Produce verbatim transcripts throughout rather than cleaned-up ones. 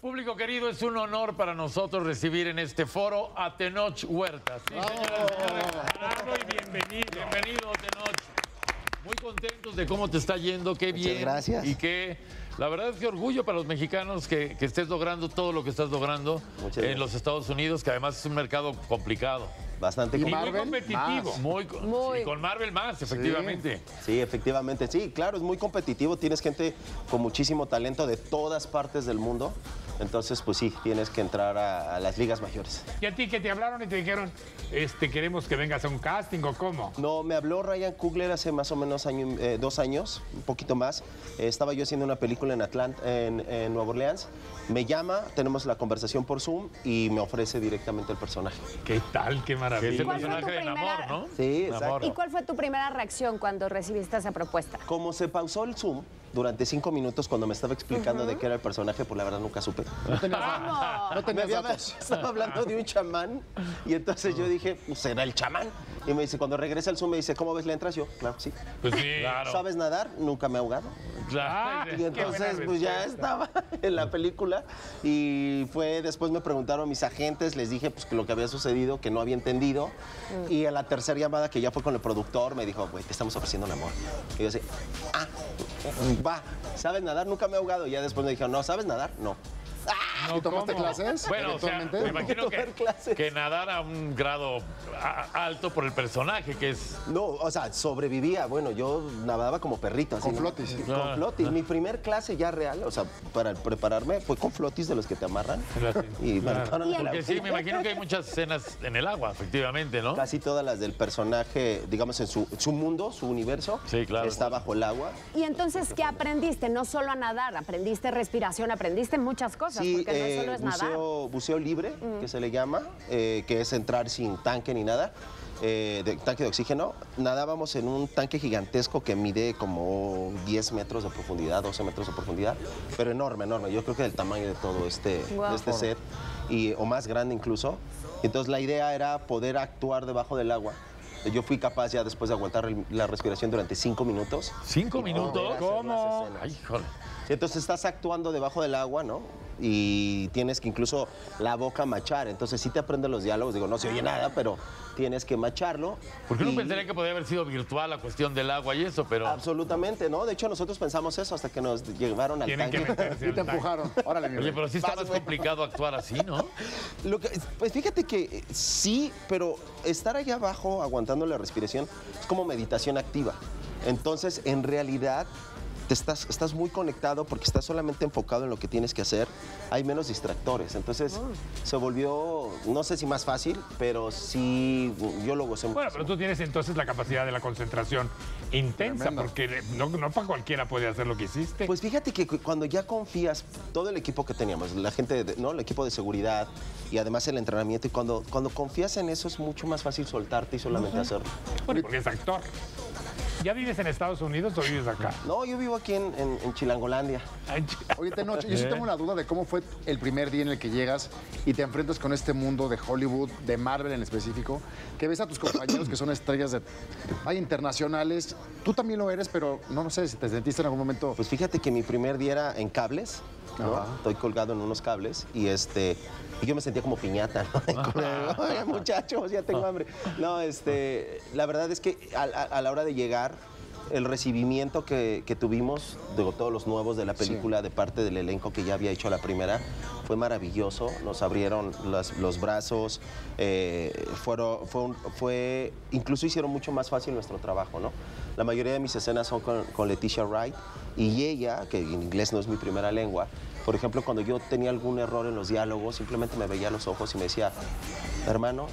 Público querido, es un honor para nosotros recibir en este foro a Tenoch Huerta. Sí, oh, señoras, señores. Claro, y bienvenido. Bienvenido, Tenoch. Muy contentos de cómo te está yendo, qué Muchas bien. Gracias. Y que la verdad es que orgullo para los mexicanos que, que estés logrando todo lo que estás logrando Muchas en gracias. los Estados Unidos, que además es un mercado complicado. Bastante y Marvel, muy competitivo. Muy, muy. Sí, con Marvel más, efectivamente. Sí, sí, efectivamente. Sí, claro, es muy competitivo. Tienes gente con muchísimo talento de todas partes del mundo. Entonces, pues sí, tienes que entrar a, a las ligas mayores. ¿Y a ti que te hablaron y te dijeron, este, queremos que vengas a un casting o cómo? No, me habló Ryan Coogler hace más o menos año, eh, dos años, un poquito más. Eh, estaba yo haciendo una película en, Atlanta, en, en Nueva Orleans. Me llama, tenemos la conversación por Zoom y me ofrece directamente el personaje. ¿Qué tal? Qué maravilla. Es el personaje de Namor, ¿no? Sí, exacto. ¿Y cuál fue tu primera reacción cuando recibiste esa propuesta? Como se pausó el Zoom durante cinco minutos cuando me estaba explicando uh-huh. de qué era el personaje, pues la verdad nunca supe. No tenías, no, no tenías datos. Estaba hablando de un chamán y entonces yo dije, pues será el chamán. Y me dice, cuando regresa el Zoom, me dice, ¿cómo ves? ¿Le entras? Yo, claro, sí. Pues sí, claro. ¿Sabes nadar? Nunca me he ahogado. Claro. Y entonces, pues ya estaba en la película. Y fue, después me preguntaron mis agentes, les dije, pues, que lo que había sucedido, que no había entendido. Y a la tercera llamada, que ya fue con el productor, me dijo, güey, te estamos ofreciendo un amor. Y yo decía, ah, va, ¿sabes nadar? Nunca me he ahogado. Y ya después me dijeron, no, ¿sabes nadar? No. No, ¿y tomaste ¿cómo? clases? Bueno, o sea, me imagino que, que nadar a un grado a, alto por el personaje que es... No, o sea, sobrevivía. Bueno, yo nadaba como perrito. Así, con flotis. ¿no? Con ah, flotis. Ah. Mi primer clase ya real, o sea, para prepararme, fue con flotis de los que te amarran. Claro, y claro. Me la... Sí, me imagino que hay muchas escenas en el agua, efectivamente, ¿no? Casi todas las del personaje, digamos, en su, su mundo, su universo, sí, claro, está bajo el agua. Y entonces, ¿qué aprendiste? No solo a nadar, aprendiste respiración, aprendiste muchas cosas. Sí, porque eh, no solo es buceo, nadar. buceo libre, mm. que se le llama, eh, que es entrar sin tanque ni nada, eh, de, tanque de oxígeno. Nadábamos en un tanque gigantesco que mide como diez metros de profundidad, doce metros de profundidad, pero enorme, enorme. Yo creo que del tamaño de todo este, wow. de este set, y, o más grande incluso. Entonces la idea era poder actuar debajo del agua. Yo fui capaz ya después de aguantar la respiración durante cinco minutos. ¿Cinco minutos? ¿Cómo? Ay, joder. Entonces estás actuando debajo del agua, ¿no? Y tienes que incluso la boca machar. Entonces sí te aprendes los diálogos. Digo, no se oye nada, pero tienes que macharlo. Porque uno y... pensaría que podría haber sido virtual la cuestión del agua y eso, pero... Absolutamente, ¿no? De hecho, nosotros pensamos eso hasta que nos llevaron al Tienen tanque. Que y al te tanque. empujaron. Órale, mi Oye, pero sí está Vas, más bueno. complicado actuar así, ¿no? Lo que, pues fíjate que sí, pero estar allá abajo aguantando la respiración es como meditación activa. Entonces, en realidad... Estás, estás muy conectado porque estás solamente enfocado en lo que tienes que hacer. Hay menos distractores. Entonces, oh. se volvió, no sé si más fácil, pero sí, yo lo gocé mucho. Bueno, pero tú tienes entonces la capacidad de la concentración intensa, Tremendo. porque no, no para cualquiera puede hacer lo que hiciste. Pues fíjate que cuando ya confías, todo el equipo que teníamos, la gente, ¿no? El equipo de seguridad y además el entrenamiento, y cuando, cuando confías en eso es mucho más fácil soltarte y solamente uh-huh. hacerlo. Bueno, porque es actor. ¿Ya vives en Estados Unidos o vives acá? No, yo vivo aquí en, en, en Chilangolandia. Oye, Tenoch, yo sí tengo una duda de cómo fue el primer día en el que llegas y te enfrentas con este mundo de Hollywood, de Marvel en específico, que ves a tus compañeros que son estrellas de, ay, internacionales. Tú también lo eres, pero no, no sé si te sentiste en algún momento... Pues fíjate que mi primer día era en cables, ¿no? Ah. Estoy colgado en unos cables y este... Y yo me sentía como piñata, ¿no? Oye, muchachos, ya tengo hambre. No, este, la verdad es que a, a, a la hora de llegar, el recibimiento que, que tuvimos, digo, todos los nuevos de la película, sí. de parte del elenco que ya había hecho la primera, fue maravilloso. Nos abrieron las, los brazos, eh, fueron, fue, un, fue, incluso hicieron mucho más fácil nuestro trabajo, ¿no? La mayoría de mis escenas son con, con Leticia Wright y ella, que en inglés no es mi primera lengua. Por ejemplo, cuando yo tenía algún error en los diálogos, simplemente me veía a los ojos y me decía, hermano,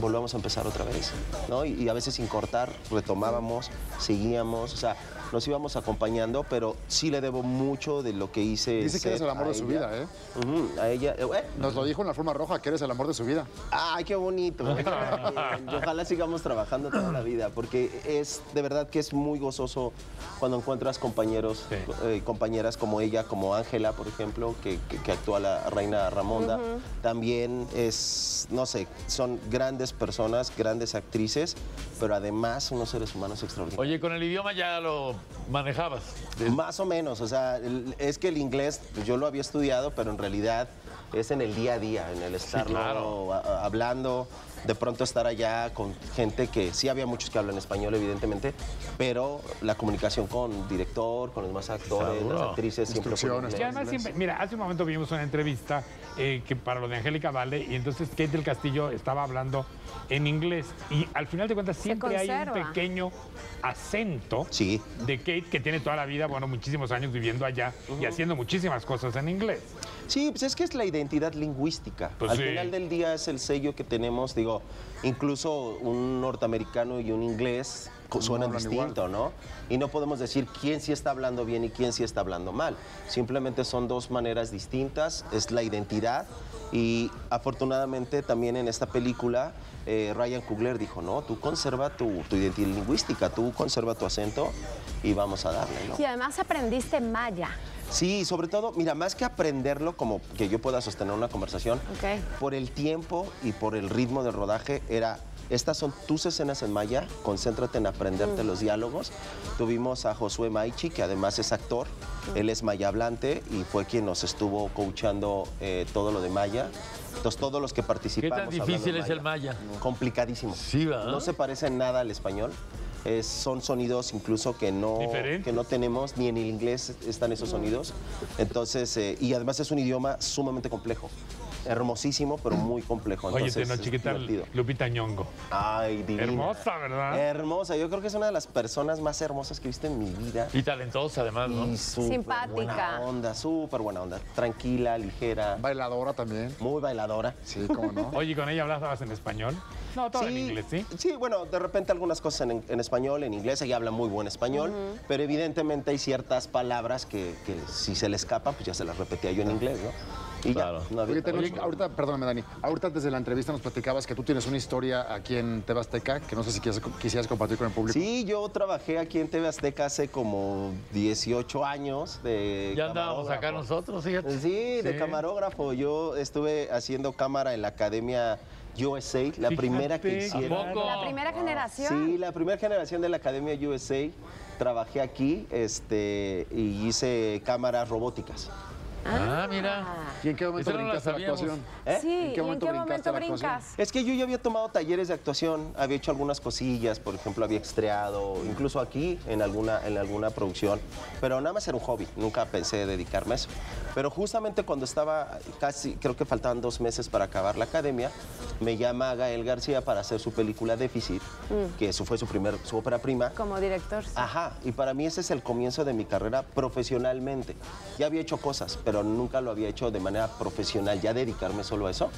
volvamos a empezar otra vez, ¿no? Y, y a veces sin cortar, retomábamos, seguíamos, o sea, nos íbamos acompañando, pero sí le debo mucho de lo que hice. Dice que eres el amor de su vida, ¿eh? Uh-huh, a ella, ¿eh? Nos lo dijo en la forma roja, que eres el amor de su vida. ¡Ay, qué bonito! Y ojalá sigamos trabajando toda la vida, porque es de verdad que es muy gozoso cuando encuentras compañeros, sí. eh, compañeras como ella, como Ángela, por ejemplo, que, que, que actúa la reina Ramonda. Uh-huh. También es, no sé, son grandes personas, grandes actrices, pero además unos seres humanos extraordinarios. Oye, con el idioma ya lo... manejabas. Más o menos, o sea, el, es que el inglés, pues yo lo había estudiado, pero en realidad es en el día a día, en el estarlo sí, claro. a, a, hablando, de pronto estar allá con gente que sí había muchos que hablan español, evidentemente, pero la comunicación con director, con los demás actores, Seguro. las actrices, siempre fue en inglés. Siempre, mira, hace un momento vimos una entrevista eh, que para lo de Angélica Vale, y entonces Kate del Castillo estaba hablando en inglés, y al final de cuentas siempre hay un pequeño acento sí. de Kate, que tiene toda la vida, bueno, muchísimos años viviendo allá uh-huh. y haciendo muchísimas cosas en inglés. Sí, pues es que es la identidad lingüística. Pues al sí. final del día es el sello que tenemos, digo, incluso un norteamericano y un inglés suenan no distinto, igual. ¿no? Y no podemos decir quién sí está hablando bien y quién sí está hablando mal. Simplemente son dos maneras distintas, es la identidad. Y afortunadamente también en esta película eh, Ryan Coogler dijo, no, tú conserva tu, tu identidad lingüística, tú conserva tu acento y vamos a darle, ¿no? Y además aprendiste maya. Sí, sobre todo, mira, más que aprenderlo como que yo pueda sostener una conversación, okay. por el tiempo y por el ritmo del rodaje era... Estas son tus escenas en maya, concéntrate en aprenderte mm. los diálogos. Tuvimos a Josué Maichi, que además es actor, mm. él es maya hablante y fue quien nos estuvo coachando eh, todo lo de maya. Entonces, todos los que participamos... ¿Qué tan difícil es maya, el maya? Complicadísimo. Sí, ¿verdad? No se parece en nada al español. Es, son sonidos incluso que no, que no tenemos, ni en el inglés están esos sonidos. Entonces, eh, y además es un idioma sumamente complejo. Hermosísimo, pero muy complejo. Entonces, oye, Tenoch, ¿qué tal Lupita Ñongo? Ay, divina. Hermosa, ¿verdad? Hermosa. Yo creo que es una de las personas más hermosas que he visto en mi vida. Y talentosa, además, ¿no? Y súper simpática. Buena onda, súper buena onda. Tranquila, ligera. Bailadora también. Muy bailadora. Sí, cómo no. Oye, ¿y con ella hablabas en español? No, todo sí, en inglés, ¿sí? Sí, bueno, de repente algunas cosas en, en español, en inglés, ella habla muy buen español, uh-huh. pero evidentemente hay ciertas palabras que, que si se le escapan, pues ya se las repetía yo en inglés, ¿no? Y claro. Ya, no había... Oye, Tenoch, ahorita, perdóname, Dani, ahorita desde la entrevista nos platicabas que tú tienes una historia aquí en T V Azteca, que no sé si quisieras, quisieras compartir con el público. Sí, yo trabajé aquí en T V Azteca hace como dieciocho años de Ya andábamos acá nosotros, fíjate. Sí, sí, de camarógrafo. Yo estuve haciendo cámara en la Academia U S A, la Fíjate, primera que hicieron. La primera generación. Sí, la primera generación de la Academia U S A. Trabajé aquí este, y hice cámaras robóticas. Ah, ah, mira. ¿Y en qué momento Eso brincas no la actuación? ¿Eh? Sí, ¿en qué momento, ¿en qué momento brincas? Es que yo ya había tomado talleres de actuación, había hecho algunas cosillas, por ejemplo, había estreado, incluso aquí, en alguna, en alguna producción, pero nada más era un hobby, nunca pensé dedicarme a eso. Pero justamente cuando estaba casi, creo que faltaban dos meses para acabar la academia, me llama Gael García para hacer su película Déficit, mm. que eso fue su primer, su ópera prima. Como director. Sí. Ajá, y para mí ese es el comienzo de mi carrera profesionalmente. Ya había hecho cosas, pero... pero nunca lo había hecho de manera profesional, ya dedicarme solo a eso.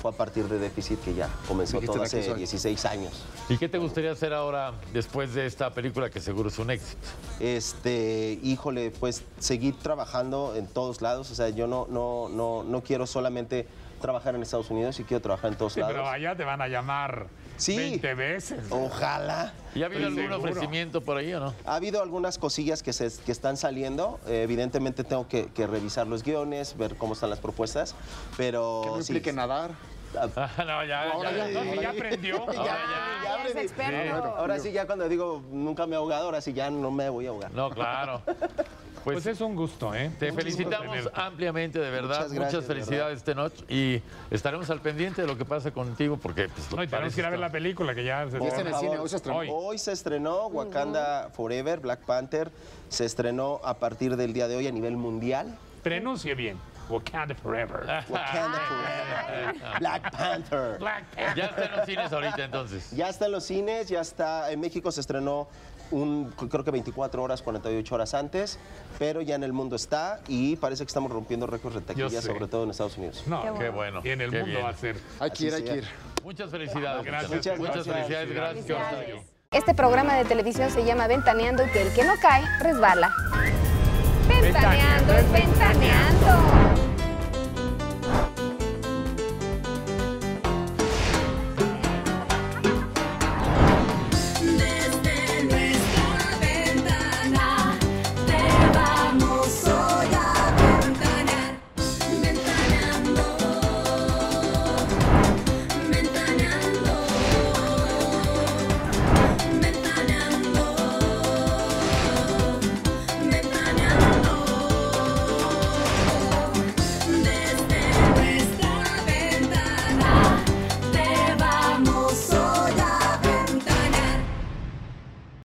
Fue a partir de Déficit que ya comenzó todo hace dieciséis años. ¿Y qué te gustaría hacer ahora después de esta película que seguro es un éxito? Este, híjole, pues seguir trabajando en todos lados, o sea, yo no, no, no, no quiero solamente trabajar en Estados Unidos y quiero trabajar en todos sí, lados. Pero allá te van a llamar. Sí, veinte veces. Ojalá. ¿Y ha habido Estoy algún seguro. ofrecimiento por ahí o no? Ha habido algunas cosillas que, se, que están saliendo. Eh, evidentemente tengo que, que revisar los guiones, ver cómo están las propuestas, pero... Que no implique sí. nadar. Ah, no, ya, ahora ya, ya, no, ya aprendió. Ya, ya, ya aprendí. Es experto. Ahora sí, ya cuando digo nunca me he ahogado, ahora sí ya no me voy a ahogar. No, claro. Pues, pues es un gusto, ¿eh? Te Mucho felicitamos ampliamente, de verdad. Muchas, gracias, Muchas felicidades, Tenoch. Y estaremos al pendiente de lo que pasa contigo, porque... Pues, no, y tenemos que ir a ver la película, que ya... Se hoy, en el cine, hoy se estrenó. Hoy. hoy se estrenó Wakanda Forever, Black Panther. Se estrenó a partir del día de hoy a nivel mundial. Pronuncie bien. Wakanda Forever. Wakanda Forever. Black Panther. Black Panther. Ya está en los cines ahorita, entonces. Ya está en los cines, ya está... En México se estrenó... Un, creo que veinticuatro horas, cuarenta y ocho horas antes, pero ya en el mundo está y parece que estamos rompiendo récords de taquilla, sobre todo en Estados Unidos. No, qué bueno. Qué bueno. Y en el qué mundo bien. va a ser. Hay que ir, hay que ir. Muchas felicidades. Gracias. Muchas, muchas felicidades. Gracias. Felicidades. Este programa de televisión se llama Ventaneando y que el que no cae, resbala. Ventaneando, ventaneando.